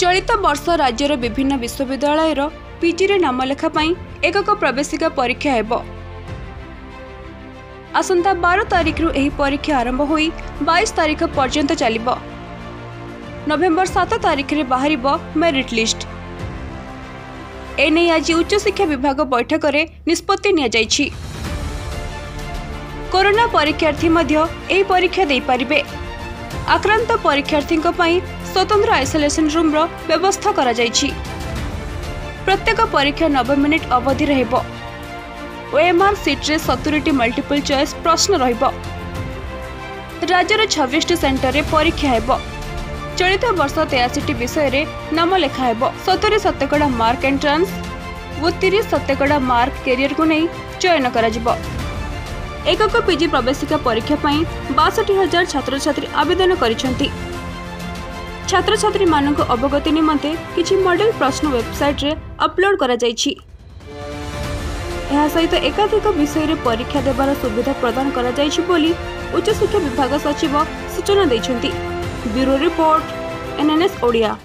चलित वर्ष राज्यर विभिन्न विश्वविद्यालय पीजी रे नामलेखा पाई एकक प्रवेशिका परीक्षा हेबो। आसंता 12 तारिख रु एही परीक्षा आरंभ होई 22 तारिख पर्यंत चलिबो। नवेम्बर 7 तारिख रे बाहरिबो मेरिट लिस्ट। एने आज उच्च शिक्षा विभाग बैठक रे निष्पत्ति निया जाईछि। कोरोना परीक्षार्थी मध्य एही परीक्षा देई पारिबे। आक्रांत परीक्षार्थी पाई स्वतंत्र आइसोलेशन रूम रो व्यवस्था करा जाईछि। प्रत्येक परीक्षा 90 मिनिट अवधि रहबो। ओएमआर सीट्रे 70टी मल्टीपल चॉइस प्रश्न रहबो। राज्यर 26टी सेंटर रे परीक्षा हेबो। चलित वर्ष 83टी विषय रे नाम लेखा हेबो। 70 शतकड़ा मार्क एंट्रांस व 30 शतकड़ा मार्क कैरियर को नै चयन करा जिवो। एकक पीजी प्रवेशिका परीक्षा पाई 62000 छात्र-छात्री आवेदन करिसंती। छात्र-छात्री मानक अवगति निमंते किछि मॉडल प्रश्न वेबसाइट रे अपलोड करा जाईछि। यह सहित एकाधिक विषय रे परीक्षा देबार सुविधा प्रदान करा जाईछि बोली उच्च शिक्षा विभाग सचिव सूचना दैछंती। Bureau report NNS Odia.